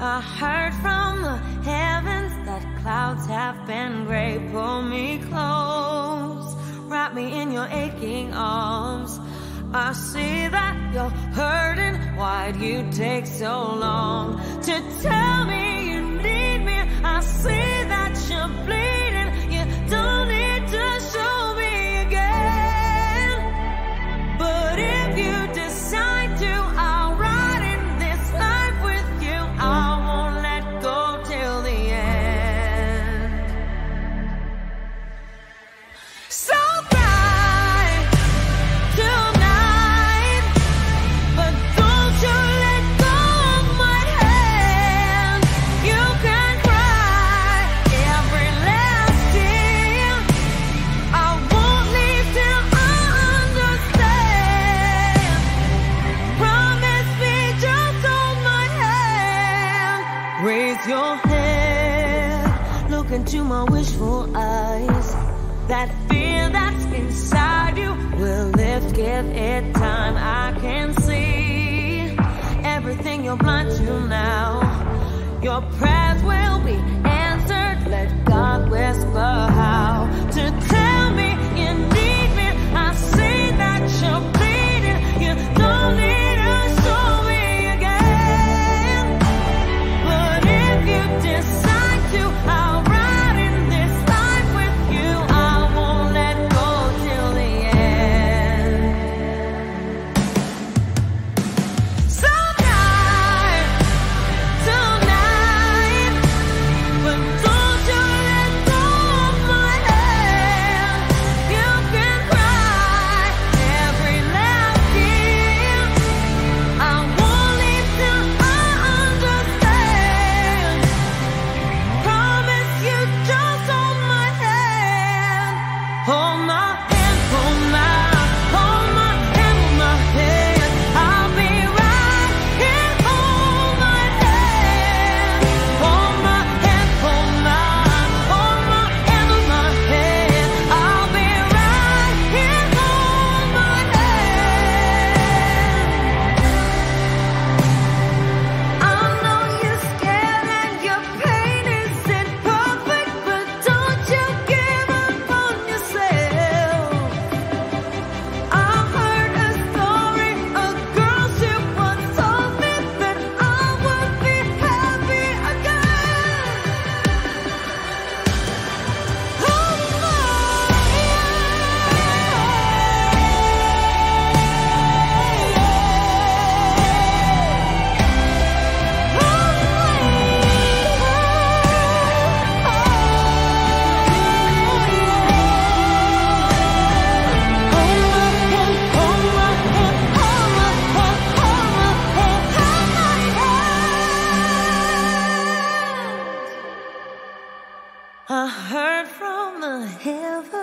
I heard from the heavens that clouds have been gray. Pull me close, wrap me in your aching arms. I see that you're hurting. Why'd you take so long to tell me you need me? I see that you're bleeding. You don't need to show me again. But if you decide to, I'll ride in this life with you. I won't let go till the end. So your head, look into my wishful eyes. That fear that's inside you will lift, give it time. I can see everything you're blind to now. Your prayers will be answered. Let God whisper how to tell me you need me. I see that you're bleeding. You don't need a soul. Decide to, I'll ride in this life with you. I won't let go till the end. So tonight, but don't you let go of my hand. You can cry every last tear. I won't leave till I understand. You just hold my hand, hold my hand, hold my, hold my hand, hold my hand. I'll be right here, hold my hand, hold my hand, hold my, hold my hand, hold my hand. I'll be right here, hold my hand. I know you're scared and your pain is in. But don't you give up on yourself. I heard a story, a girl, she once told me that I would be happy again. Hold I heard from the heavens.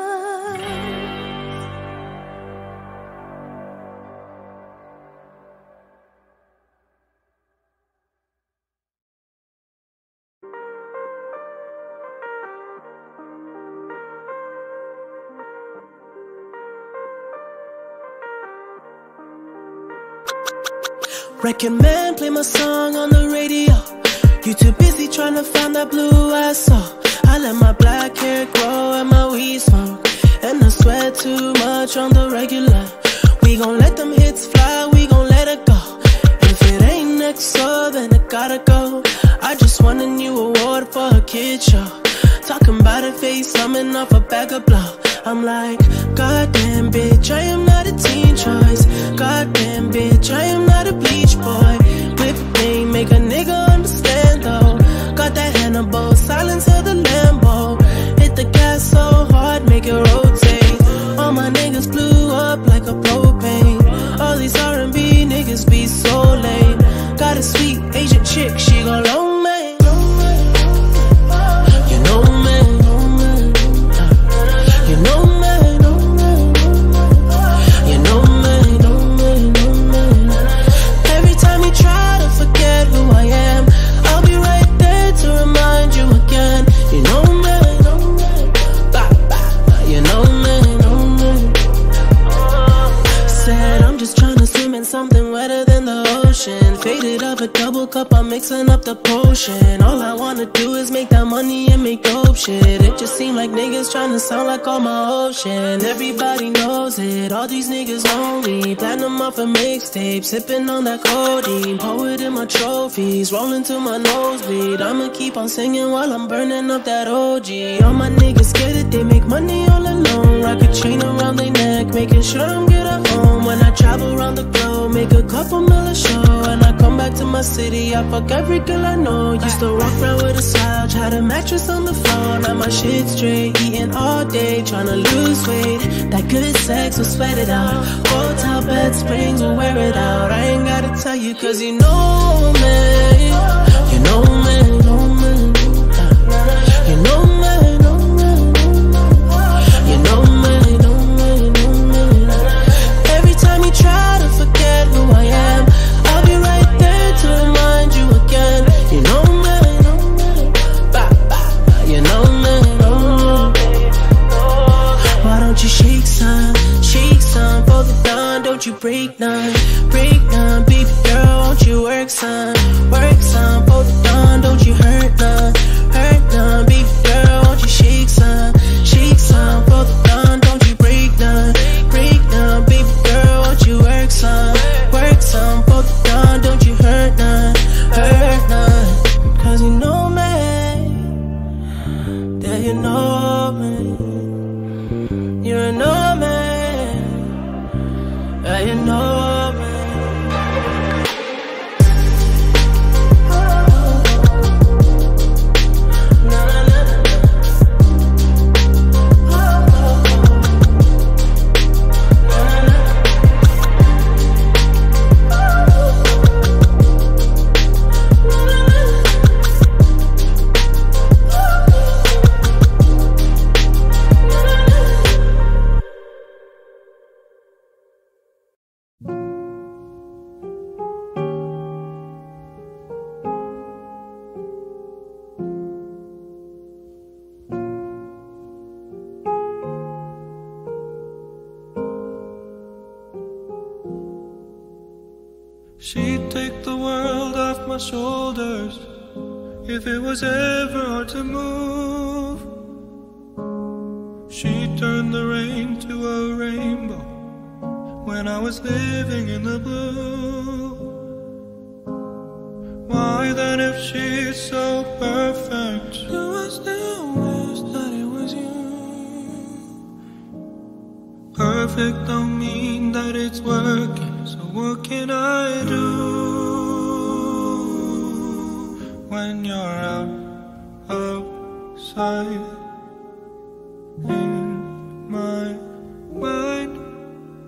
Recommend play my song on the radio. You too busy trying to find that blue I saw. I let my black hair grow and my weed smoke, and I sweat too much on the regular. We gon' let them hits fly, we gon' let it go. If it ain't next up, then I gotta go. I just won a new award for a kid show. Talking about a face, coming off a bag of blow. I'm like, goddamn bitch, I am not a teen choice. Goddamn bitch, I am not a bleach boy. Whip thing, make a nigga understand though. Got that Hannibal, silence of the Lambo. Hit the gas so hard, make it rotate. All my niggas blew up like a propane. All these R&B niggas be so lame. Got a sweet Asian chick, she gon' loan me. You know me, you know me, you know me, you know me, mixing up the potion. All I wanna do is make that money and make dope shit. It just seem like niggas tryna sound like all my ocean. Everybody knows it, all these niggas lonely. Platinum off a mixtape, sipping on that codeine. Poet in my trophies, rolling to my nosebleed. I'ma keep on singing while I'm burning up that OG. All my niggas scared that they make money all alone. Rock a chain around their neck, making sure I'm good at home. When I travel around the globe, make a couple mil a show. And I come back to my city, I fuck every girl I know. Used to walk around with a slouch, had a mattress on the floor. Now my shit straight, eating all day, tryna lose weight. That good sex will sweat it out. Hotel bed springs will wear it out. I ain't gotta tell you, cause you know me. You know me, know me. You know me, know me. You know me, know me, know me. Every time you try to forget who I am, I'll be right there to remind you again. You know me, know me. You know me, know me. Why don't you shake some for the dawn? Don't you break none, baby girl? Won't you work some for the dawn? Don't you hurt none, baby girl? Won't you shake some for the dawn? Don't you break none, baby girl? Won't you work some for the dawn? Don't you hurt none, cause you know me, that you know me, you know me. You know me. She'd take the world off my shoulders if it was ever hard to move. She'd turn the rain to a rainbow when I was living in the blue. Why then, if she's so perfect, do I still wish that it was you? Perfect don't mean that it's working, so what can I do when you're out of sight, in my mind?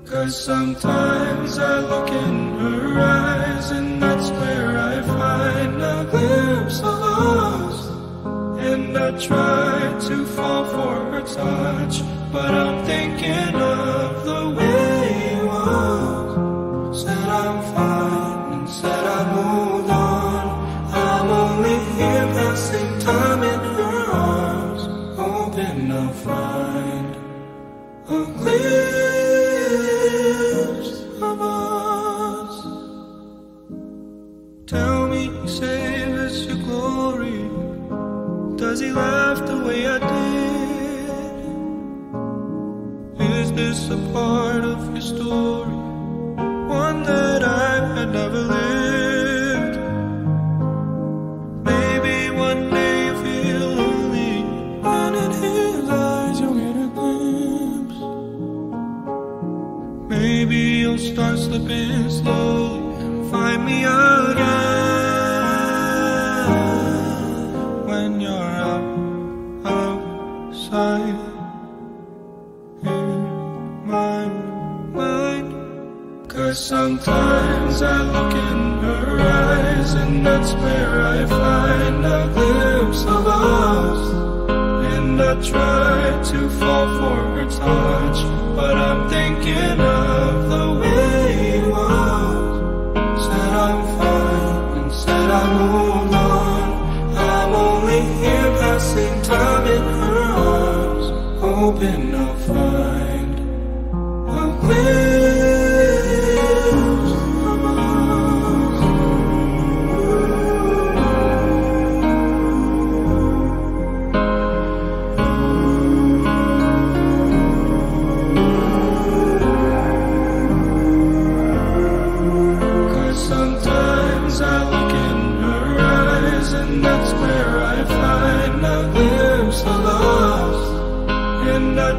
Cause sometimes I look in her eyes, and that's where I find a glimpse of us. And I try to fall for her touch, but I'm thinking of the way it was. Said I'm fine and said I moved on. I'm only here passing time in her arms, hoping I'll find a glimpse of us. Tell me, save us your glory. Does he laugh the way I did? Is this a part of your story? One that I had never lived. Maybe one day you feel lonely, and in his eyes you'll get a glimpse. Maybe you'll start slipping slowly and find me again when you're out of sight. Cause sometimes I look in her eyes, and that's where I find a glimpse of us. And I try to fall for her touch, but I'm thinking of the way it was. Said I'm fine and said I moved on. I'm only here passing time in her arms, hoping I'll find a glimpse. Ooh.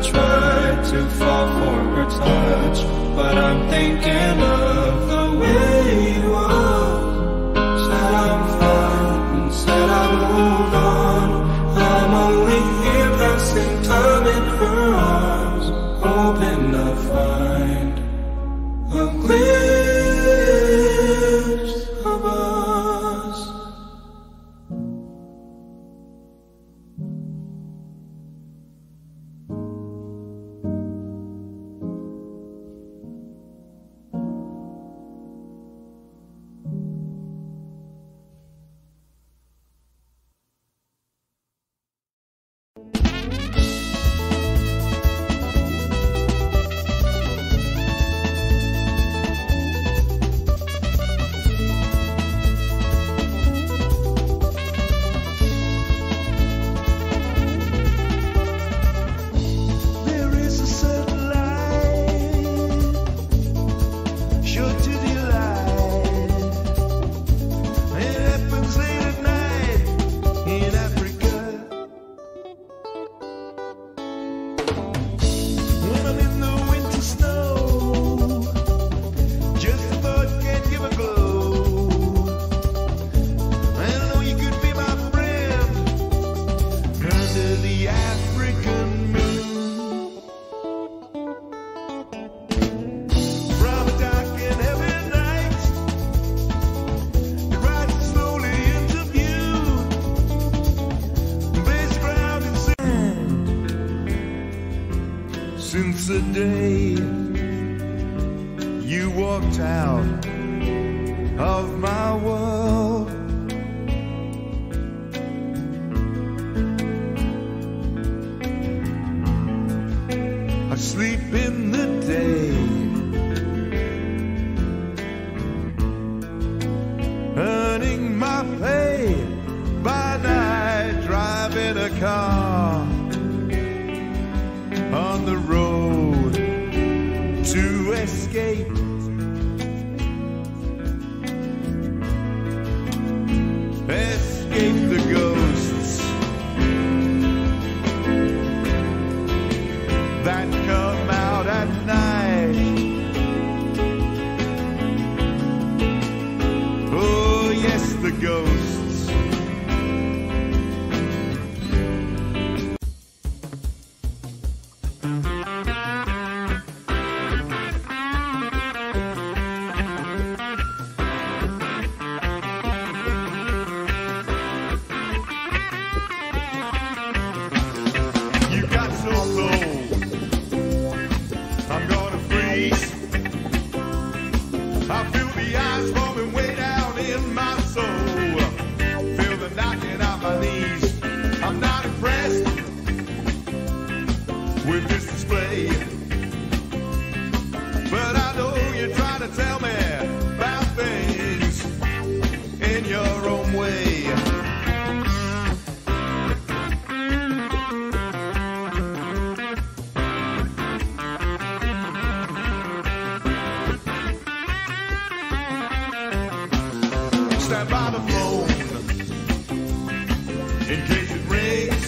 tried to fall for her touch, but I'm thinking of the way it was. Said I'm fine and said I'll move on. I'm only here passing time in her arms, hoping I'll find a glimpse of us. Since the day you walked out of my world, I sleep in the day, earning my pay by night, driving a car on the road to escape. Escape the ghosts that come out at night. Oh yes, the ghosts. Stand by the phone in case it rings.